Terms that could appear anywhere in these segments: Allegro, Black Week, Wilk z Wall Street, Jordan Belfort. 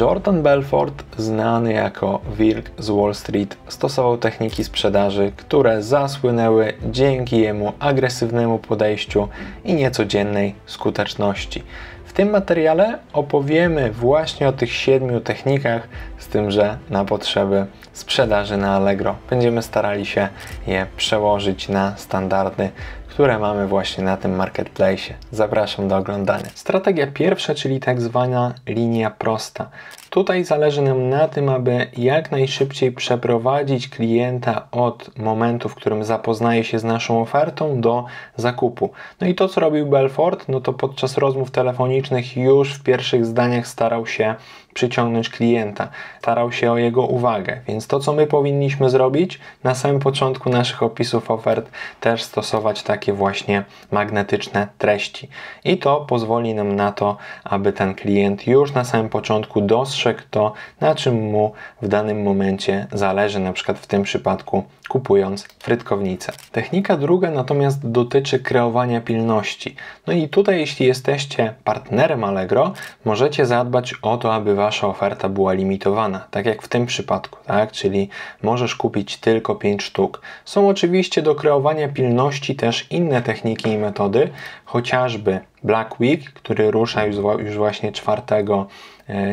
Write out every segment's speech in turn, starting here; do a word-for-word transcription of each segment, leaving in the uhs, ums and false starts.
Jordan Belfort, znany jako Wilk z Wall Street, stosował techniki sprzedaży, które zasłynęły dzięki jemu agresywnemu podejściu i niecodziennej skuteczności. W tym materiale opowiemy właśnie o tych siedmiu technikach, z tym że na potrzeby sprzedaży na Allegro. Będziemy starali się je przełożyć na standardy, które mamy właśnie na tym marketplace. Zapraszam do oglądania. Strategia pierwsza, czyli tak zwana linia prosta. Tutaj zależy nam na tym, aby jak najszybciej przeprowadzić klienta od momentu, w którym zapoznaje się z naszą ofertą, do zakupu. No i to, co robił Belfort, no to podczas rozmów telefonicznych już w pierwszych zdaniach starał się przyciągnąć klienta, starał się o jego uwagę. Więc to, co my powinniśmy zrobić na samym początku naszych opisów ofert, też stosować takie właśnie magnetyczne treści. I to pozwoli nam na to, aby ten klient już na samym początku dostrzegł to, na czym mu w danym momencie zależy, na przykład w tym przypadku kupując frytkownicę. Technika druga natomiast dotyczy kreowania pilności. No i tutaj, jeśli jesteście partnerem Allegro, możecie zadbać o to, aby wasza oferta była limitowana, tak jak w tym przypadku, tak? Czyli możesz kupić tylko pięć sztuk. Są oczywiście do kreowania pilności też inne techniki i metody, chociażby Black Week, który rusza już właśnie czwartego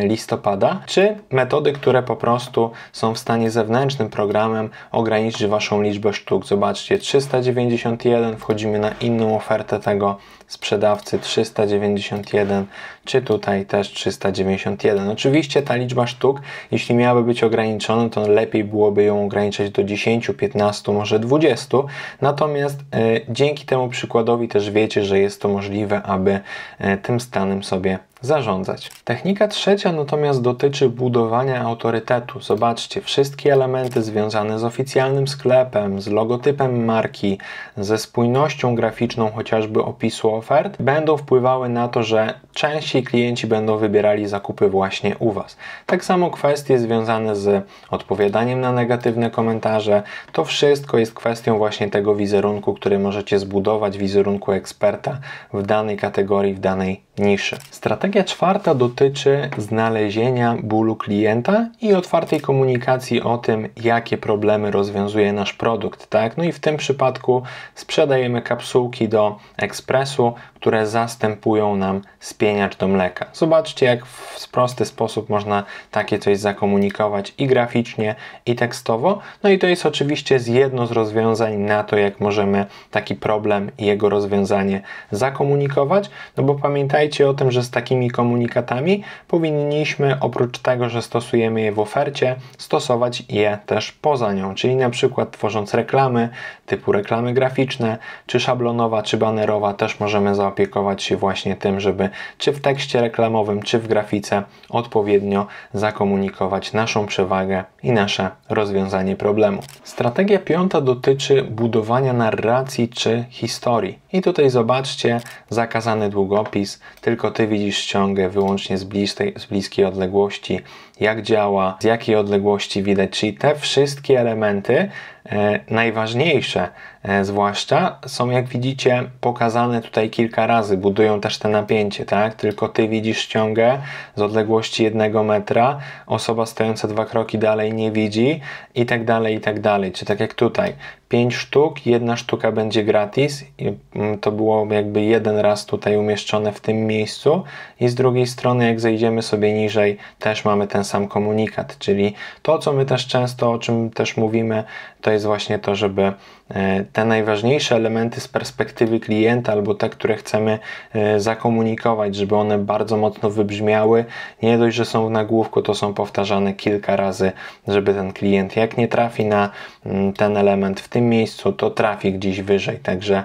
listopada, czy metody, które po prostu są w stanie zewnętrznym programem ograniczyć waszą liczbę sztuk. Zobaczcie, trzysta dziewięćdziesiąt jeden, wchodzimy na inną ofertę tego sprzedawcy, trzysta dziewięćdziesiąt jeden, czy tutaj też trzysta dziewięćdziesiąt jeden. Oczywiście ta liczba sztuk, jeśli miałaby być ograniczona, to lepiej byłoby ją ograniczać do dziesięciu, piętnastu, może dwudziestu. Natomiast e, dzięki temu przykładowi też wiecie, że jest to możliwe, aby e, tym stanem sobie zarządzać. Technika trzecia natomiast dotyczy budowania autorytetu. Zobaczcie, wszystkie elementy związane z oficjalnym sklepem, z logotypem marki, ze spójnością graficzną chociażby opisu ofert będą wpływały na to, że częściej klienci będą wybierali zakupy właśnie u was. Tak samo kwestie związane z odpowiadaniem na negatywne komentarze. To wszystko jest kwestią właśnie tego wizerunku, który możecie zbudować, wizerunku eksperta w danej kategorii, w danej niszy. Strategia czwarta dotyczy znalezienia bólu klienta i otwartej komunikacji o tym, jakie problemy rozwiązuje nasz produkt, tak? No i w tym przypadku sprzedajemy kapsułki do ekspresu, które zastępują nam spieniacz do mleka. Zobaczcie, jak w prosty sposób można takie coś zakomunikować i graficznie, i tekstowo. No i to jest oczywiście jedno z rozwiązań na to, jak możemy taki problem i jego rozwiązanie zakomunikować, no bo pamiętajcie o tym, że z takimi komunikatami powinniśmy, oprócz tego, że stosujemy je w ofercie, stosować je też poza nią, czyli na przykład tworząc reklamy typu reklamy graficzne, czy szablonowa, czy banerowa, też możemy zaopiekować opiekować się właśnie tym, żeby czy w tekście reklamowym, czy w grafice odpowiednio zakomunikować naszą przewagę i nasze rozwiązanie problemu. Strategia piąta dotyczy budowania narracji czy historii. I tutaj zobaczcie, zakazany długopis, tylko ty widzisz ściągę wyłącznie z bliskiej, z bliskiej odległości, jak działa, z jakiej odległości widać, czyli te wszystkie elementy, e, najważniejsze e, zwłaszcza, są, jak widzicie, pokazane tutaj kilka razy, budują też te napięcie, tak? Tylko ty widzisz ściągę z odległości jednego metra, osoba stojąca dwa kroki dalej nie widzi i tak dalej, i tak dalej, czy tak jak tutaj. pięć sztuk, jedna sztuka będzie gratis, to było jakby jeden raz tutaj umieszczone w tym miejscu i z drugiej strony, jak zejdziemy sobie niżej, też mamy ten sam komunikat, czyli to, co my też często, o czym też mówimy, to jest właśnie to, żeby te najważniejsze elementy z perspektywy klienta albo te, które chcemy zakomunikować, żeby one bardzo mocno wybrzmiały, nie dość, że są w nagłówku, to są powtarzane kilka razy, żeby ten klient, jak nie trafi na ten element w tym miejscu, to trafi gdzieś wyżej. Także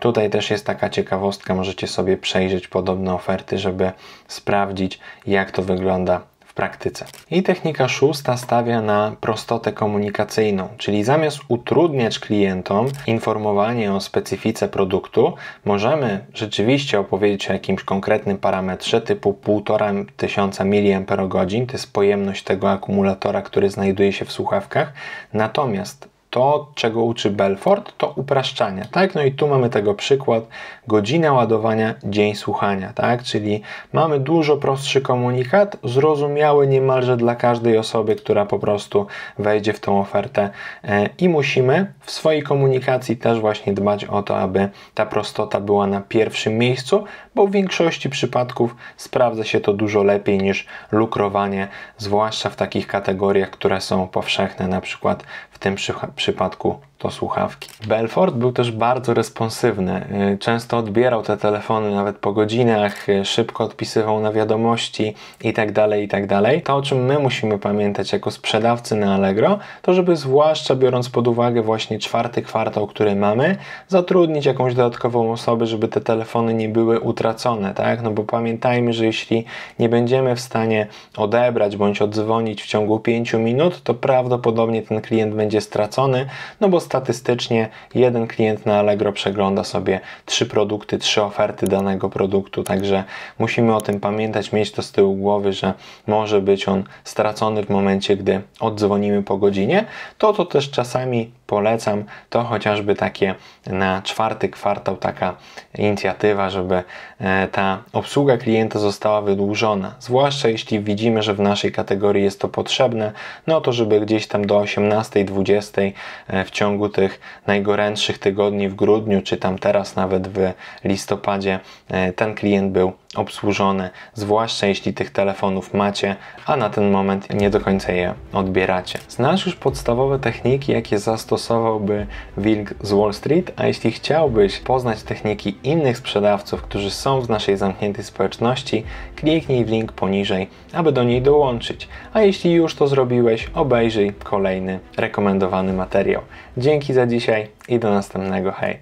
tutaj też jest taka ciekawostka, możecie sobie przejrzeć podobne oferty, żeby sprawdzić, jak to wygląda praktyce. I technika szósta stawia na prostotę komunikacyjną, czyli zamiast utrudniać klientom informowanie o specyfice produktu, możemy rzeczywiście opowiedzieć o jakimś konkretnym parametrze typu półtora tysiąca miliamperogodzin, to jest pojemność tego akumulatora, który znajduje się w słuchawkach, natomiast to, czego uczy Belfort, to upraszczania, tak? No i tu mamy tego przykład, godzina ładowania, dzień słuchania, tak? Czyli mamy dużo prostszy komunikat, zrozumiały niemalże dla każdej osoby, która po prostu wejdzie w tą ofertę i musimy w swojej komunikacji też właśnie dbać o to, aby ta prostota była na pierwszym miejscu, bo w większości przypadków sprawdza się to dużo lepiej niż lukrowanie, zwłaszcza w takich kategoriach, które są powszechne, na przykład w tym przy, przypadku to słuchawki. Belfort był też bardzo responsywny. Często odbierał te telefony nawet po godzinach, szybko odpisywał na wiadomości itd., itd. To, o czym my musimy pamiętać jako sprzedawcy na Allegro, to żeby zwłaszcza biorąc pod uwagę właśnie czwarty kwartał, który mamy, zatrudnić jakąś dodatkową osobę, żeby te telefony nie były utracone, tak? No bo pamiętajmy, że jeśli nie będziemy w stanie odebrać bądź odzwonić w ciągu pięciu minut, to prawdopodobnie ten klient będzie stracony, no bo statystycznie jeden klient na Allegro przegląda sobie trzy produkty, trzy oferty danego produktu, także musimy o tym pamiętać, mieć to z tyłu głowy, że może być on stracony w momencie, gdy oddzwonimy po godzinie. To to też czasami polecam, to chociażby takie na czwarty kwartał taka inicjatywa, żeby ta obsługa klienta została wydłużona, zwłaszcza jeśli widzimy, że w naszej kategorii jest to potrzebne, no to żeby gdzieś tam do osiemnastej, dwudziestej w ciągu tych najgorętszych tygodni w grudniu, czy tam teraz nawet w listopadzie ten klient był obsłużony, zwłaszcza jeśli tych telefonów macie, a na ten moment nie do końca je odbieracie. Znasz już podstawowe techniki, jakie zastosowałby Wilk z Wall Street, a jeśli chciałbyś poznać techniki innych sprzedawców, którzy są w naszej zamkniętej społeczności, kliknij w link poniżej, aby do niej dołączyć, a jeśli już to zrobiłeś, obejrzyj kolejny rekomendowany materiał. Dzięki za dzisiaj i do następnego. Hej!